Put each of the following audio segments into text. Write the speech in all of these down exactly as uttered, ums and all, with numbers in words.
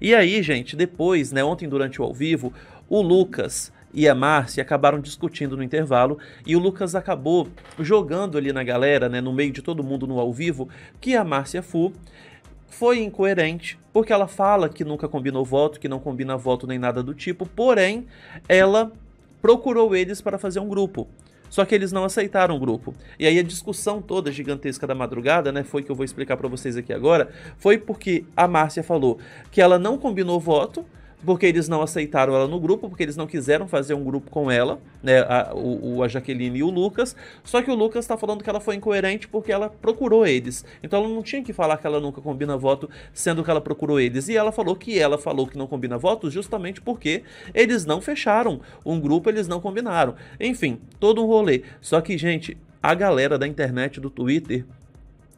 E aí, gente, depois, né, ontem durante o ao vivo, o Lucas e a Márcia acabaram discutindo no intervalo e o Lucas acabou jogando ali na galera, né, no meio de todo mundo no ao vivo, que a Márcia Fu foi incoerente, porque ela fala que nunca combinou voto, que não combina voto nem nada do tipo, porém, ela procurou eles para fazer um grupo. Só que eles não aceitaram o grupo. E aí a discussão toda gigantesca da madrugada, né, foi que eu vou explicar para vocês aqui agora, foi porque a Márcia falou que ela não combinou voto, porque eles não aceitaram ela no grupo, porque eles não quiseram fazer um grupo com ela, né, a, o, a Jaqueline e o Lucas, só que o Lucas tá falando que ela foi incoerente porque ela procurou eles, então ela não tinha que falar que ela nunca combina voto, sendo que ela procurou eles, e ela falou que ela falou que não combina voto justamente porque eles não fecharam um grupo, eles não combinaram, enfim, todo um rolê, só que, gente, a galera da internet, do Twitter,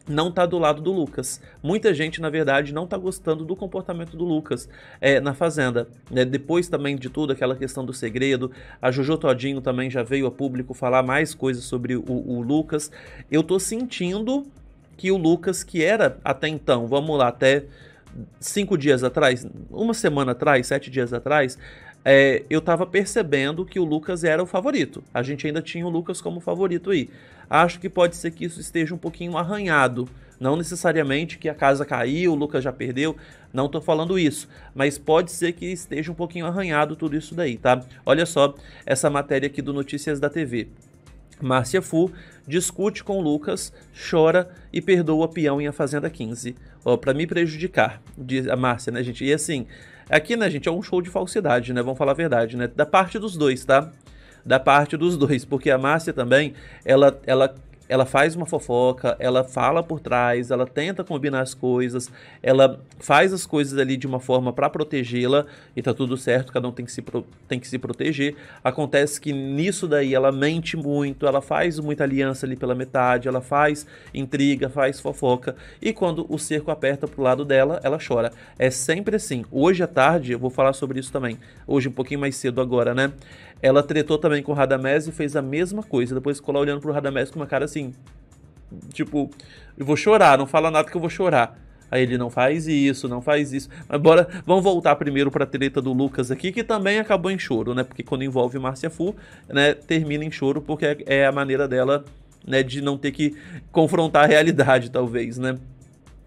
não tá do lado do Lucas. Muita gente, na verdade, não tá gostando do comportamento do Lucas é, na Fazenda. É, depois também de tudo, aquela questão do segredo, a Jojo Toddynho também já veio a público falar mais coisas sobre o, o Lucas. Eu tô sentindo que o Lucas, que era até então, vamos lá, até cinco dias atrás, uma semana atrás, sete dias atrás, É, eu tava percebendo que o Lucas era o favorito. A gente ainda tinha o Lucas como favorito aí. Acho que pode ser que isso esteja um pouquinho arranhado. Não necessariamente que a casa caiu, o Lucas já perdeu, não tô falando isso. Mas pode ser que esteja um pouquinho arranhado tudo isso daí, tá? Olha só essa matéria aqui do Notícias da T V. Márcia Fu discute com Lucas, chora e perdoa peão em A Fazenda quinze. Ó, pra me prejudicar, diz a Márcia, né, gente? E assim, aqui, né, gente, é um show de falsidade, né? Vamos falar a verdade, né? Da parte dos dois, tá? Da parte dos dois, porque a Márcia também, ela... ela Ela faz uma fofoca, ela fala por trás, ela tenta combinar as coisas, ela faz as coisas ali de uma forma para protegê-la, e tá tudo certo, cada um tem que, se pro, tem que se proteger. Acontece que nisso daí ela mente muito, ela faz muita aliança ali pela metade, ela faz intriga, faz fofoca, e quando o cerco aperta pro lado dela, ela chora. É sempre assim. Hoje à tarde, eu vou falar sobre isso também, hoje um pouquinho mais cedo agora, né? Ela tretou também com o Radamés e fez a mesma coisa, depois ficou lá olhando pro Radamés com uma cara assim, assim, tipo, eu vou chorar, não fala nada que eu vou chorar. Aí ele não faz isso, não faz isso. Mas bora, vamos voltar primeiro para a treta do Lucas aqui, que também acabou em choro, né? Porque quando envolve Márcia Fu, né, termina em choro, porque é a maneira dela, né, de não ter que confrontar a realidade, talvez, né?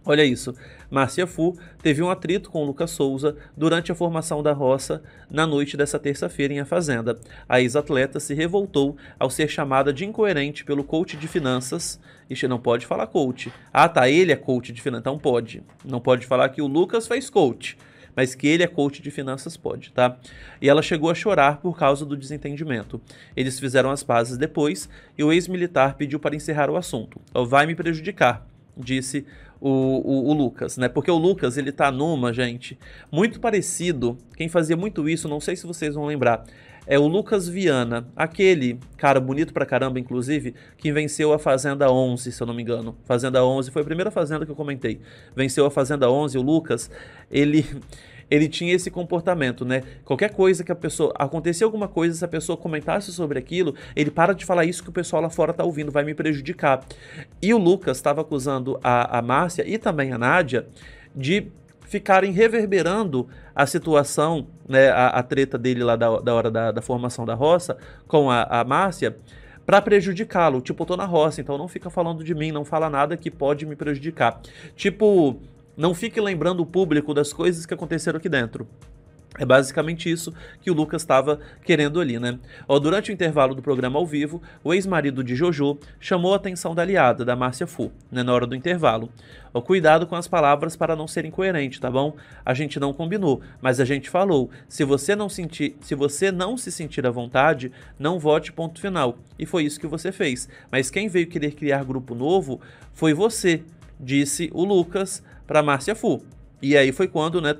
Olha isso, Márcia Fu teve um atrito com Lucas Souza durante a formação da roça na noite dessa terça-feira em A Fazenda. A ex-atleta se revoltou ao ser chamada de incoerente pelo coach de finanças. Ixi, não pode falar coach. Ah, tá, ele é coach de finanças, então pode. Não pode falar que o Lucas fez coach, mas que ele é coach de finanças, pode, tá? E ela chegou a chorar por causa do desentendimento. Eles fizeram as pazes depois e o ex-militar pediu para encerrar o assunto. Vai me prejudicar, disse o, o, o Lucas, né? Porque o Lucas, ele tá numa, gente, muito parecido. Quem fazia muito isso, não sei se vocês vão lembrar, é o Lucas Viana, aquele cara bonito pra caramba, inclusive, que venceu a Fazenda onze, se eu não me engano. Fazenda onze, foi a primeira Fazenda que eu comentei. Venceu a Fazenda onze, o Lucas, ele... ele tinha esse comportamento, né? Qualquer coisa que a pessoa... acontecia alguma coisa, se a pessoa comentasse sobre aquilo, ele para de falar isso que o pessoal lá fora tá ouvindo, vai me prejudicar. E o Lucas estava acusando a, a Márcia e também a Nádia de ficarem reverberando a situação, né? A, a treta dele lá da, da hora da, da formação da roça com a, a Márcia, para prejudicá-lo. Tipo, eu tô na roça, então não fica falando de mim, não fala nada que pode me prejudicar. Tipo... não fique lembrando o público das coisas que aconteceram aqui dentro. É basicamente isso que o Lucas estava querendo ali, né? Ó, durante o intervalo do programa ao vivo, o ex-marido de Jojo chamou a atenção da aliada, da Márcia Fu, né, na hora do intervalo. Ó, cuidado com as palavras para não ser incoerente, tá bom? A gente não combinou, mas a gente falou. Se você não sentir, se você não se sentir à vontade, não vote, ponto final. E foi isso que você fez. Mas quem veio querer criar grupo novo foi você, disse o Lucas para Márcia Fu. E aí foi quando, né,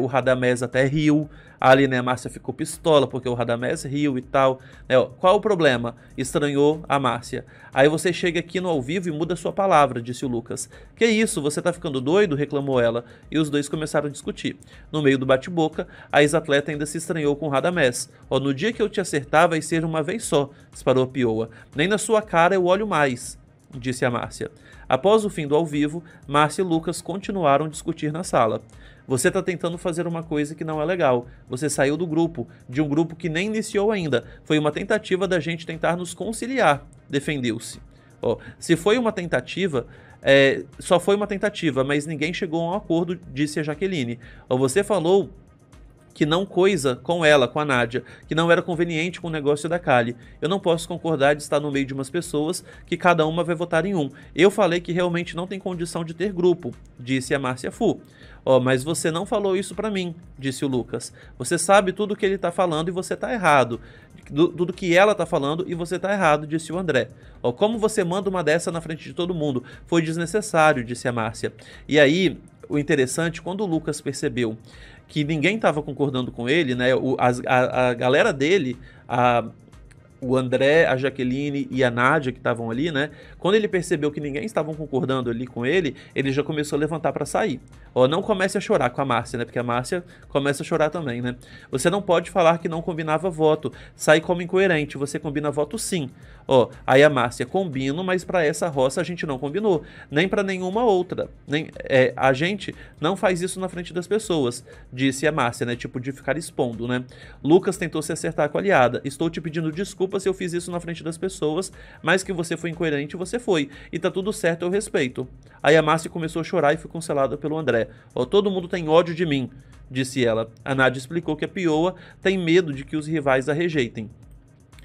o Radamés até riu, ali, né, a Márcia ficou pistola porque o Radamés riu e tal, né, ó, qual o problema? Estranhou a Márcia. Aí você chega aqui no ao vivo e muda a sua palavra, disse o Lucas. Que isso, você tá ficando doido? Reclamou ela, e os dois começaram a discutir. No meio do bate-boca, a ex-atleta ainda se estranhou com o Radamés. Ó, no dia que eu te acertar vai ser uma vez só, disparou a pioa. Nem na sua cara eu olho mais, disse a Márcia. Após o fim do ao vivo, Márcia e Lucas continuaram a discutir na sala. Você está tentando fazer uma coisa que não é legal. Você saiu do grupo, de um grupo que nem iniciou ainda. Foi uma tentativa da gente tentar nos conciliar. Defendeu-se. Oh, se foi uma tentativa, é, só foi uma tentativa, mas ninguém chegou a um acordo, disse a Jaqueline. Oh, você falou que não coisa com ela, com a Nádia, que não era conveniente com o negócio da Kali. Eu não posso concordar de estar no meio de umas pessoas que cada uma vai votar em um. Eu falei que realmente não tem condição de ter grupo, disse a Márcia Fu. Oh, mas você não falou isso pra mim, disse o Lucas. Você sabe tudo o que ele tá falando e você tá errado. Tudo que ela tá falando e você tá errado, disse o André. Oh, como você manda uma dessa na frente de todo mundo? Foi desnecessário, disse a Márcia. E aí, o interessante, quando o Lucas percebeu que ninguém estava concordando com ele, né? O, a, a, a galera dele, a, o André, a Jaqueline e a Nádia que estavam ali, né? Quando ele percebeu que ninguém estava concordando ali com ele, ele já começou a levantar para sair. Ó, não comece a chorar com a Márcia, né? Porque a Márcia começa a chorar também, né? Você não pode falar que não combinava voto. Sai como incoerente, você combina voto sim. Ó, aí a Márcia, combino, mas para essa roça a gente não combinou. Nem para nenhuma outra. Nem, é, a gente não faz isso na frente das pessoas, disse a Márcia, né? Tipo, de ficar expondo, né? Lucas tentou se acertar com a aliada. Estou te pedindo desculpa se eu fiz isso na frente das pessoas, mas que você foi incoerente, você foi. E tá tudo certo, eu respeito. Aí a Márcia começou a chorar e foi cancelada pelo André. Oh, todo mundo tem ódio de mim, disse ela. A Nádia explicou que a Pioa tem medo de que os rivais a rejeitem.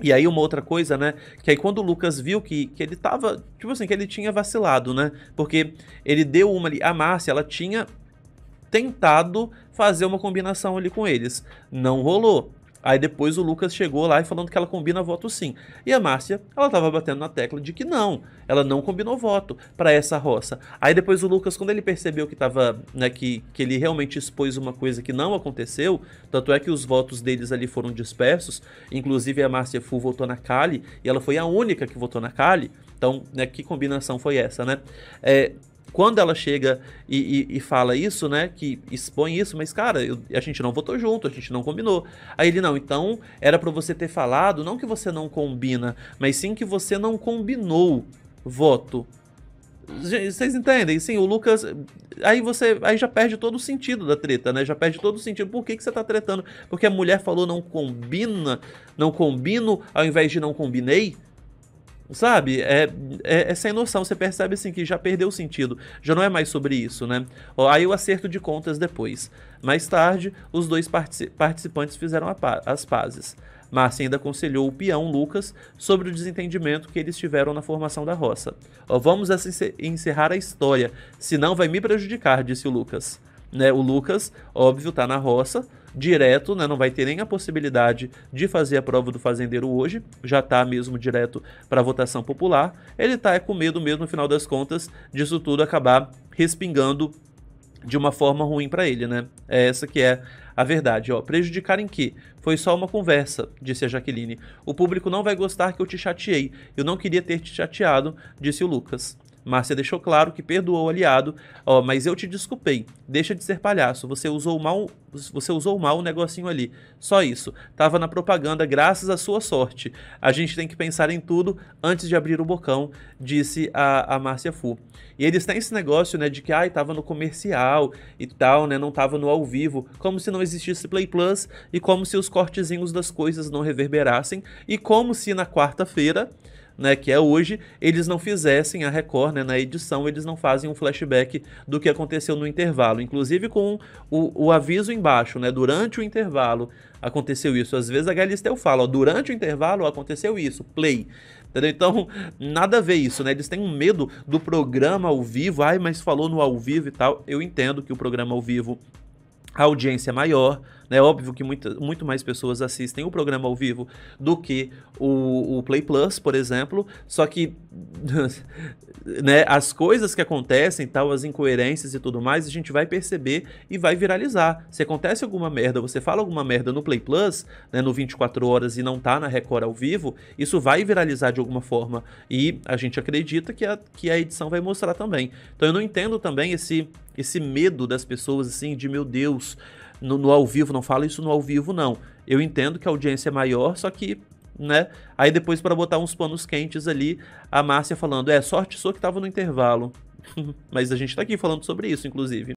E aí uma outra coisa, né, que aí quando o Lucas viu que, que ele tava, tipo assim, que ele tinha vacilado, né, porque ele deu uma ali, a Márcia, ela tinha tentado fazer uma combinação ali com eles, não rolou. Aí depois o Lucas chegou lá e falando que ela combina voto sim. E a Márcia, ela tava batendo na tecla de que não, ela não combinou voto para essa roça. Aí depois o Lucas, quando ele percebeu que tava, né, que, que ele realmente expôs uma coisa que não aconteceu, tanto é que os votos deles ali foram dispersos, inclusive a Márcia Fu votou na Kali, e ela foi a única que votou na Kali, então, né, que combinação foi essa, né? É... Quando ela chega e, e, e fala isso, né, que expõe isso, mas cara, eu, a gente não votou junto, a gente não combinou. Aí ele, não, então era pra você ter falado, não que você não combina, mas sim que você não combinou voto. Vocês entendem? Sim, o Lucas... Aí você aí já perde todo o sentido da treta, né? Já perde todo o sentido. Por que, que você tá tretando? Porque a mulher falou não combina, não combino, ao invés de não combinei? Sabe, é, é, é sem noção, você percebe assim que já perdeu o sentido, já não é mais sobre isso, né? Ó, aí o acerto de contas depois. Mais tarde, os dois partici- participantes fizeram a pa- as pazes. Márcia ainda aconselhou o peão Lucas sobre o desentendimento que eles tiveram na formação da roça. Ó, vamos encerrar a história, senão vai me prejudicar, disse o Lucas. Né, o Lucas, óbvio, tá na roça, direto, né, não vai ter nem a possibilidade de fazer a prova do fazendeiro hoje, já tá mesmo direto para votação popular. Ele tá é, com medo mesmo, no final das contas, disso tudo acabar respingando de uma forma ruim para ele, né? É essa que é a verdade, ó. Prejudicar em quê? Foi só uma conversa, disse a Jaqueline. O público não vai gostar que eu te chateei. Eu não queria ter te chateado, disse o Lucas. Márcia deixou claro que perdoou o aliado, ó, mas eu te desculpei, deixa de ser palhaço, você usou mal, você usou mal o negocinho ali, só isso, tava na propaganda graças à sua sorte, a gente tem que pensar em tudo antes de abrir o bocão, disse a, a Márcia Fu. E eles têm esse negócio, né, de que, ai, tava no comercial e tal, né, não tava no ao vivo, como se não existisse Play Plus e como se os cortezinhos das coisas não reverberassem e como se na quarta-feira, né, que é hoje, eles não fizessem a Record, né, na edição, eles não fazem um flashback do que aconteceu no intervalo, inclusive com o, o aviso embaixo, né, durante o intervalo aconteceu isso, às vezes a Galisteu fala, ó, durante o intervalo aconteceu isso, play, entendeu? Então nada a ver isso, né, eles têm um medo do programa ao vivo, ai, mas falou no ao vivo e tal, eu entendo que o programa ao vivo, a audiência é maior, é óbvio que muita, muito mais pessoas assistem o programa ao vivo do que o, o Play Plus, por exemplo, só que né, as coisas que acontecem, tal, as incoerências e tudo mais, a gente vai perceber e vai viralizar. Se acontece alguma merda, você fala alguma merda no Play Plus, né, no vinte e quatro horas e não tá na Record ao vivo, isso vai viralizar de alguma forma e a gente acredita que a, que a edição vai mostrar também. Então eu não entendo também esse, esse medo das pessoas assim de, meu Deus... No, no ao vivo, não fala isso no ao vivo, não. Eu entendo que a audiência é maior, só que, né, aí depois para botar uns panos quentes ali, a Márcia falando, é, sorte só que tava no intervalo. Mas a gente tá aqui falando sobre isso, inclusive.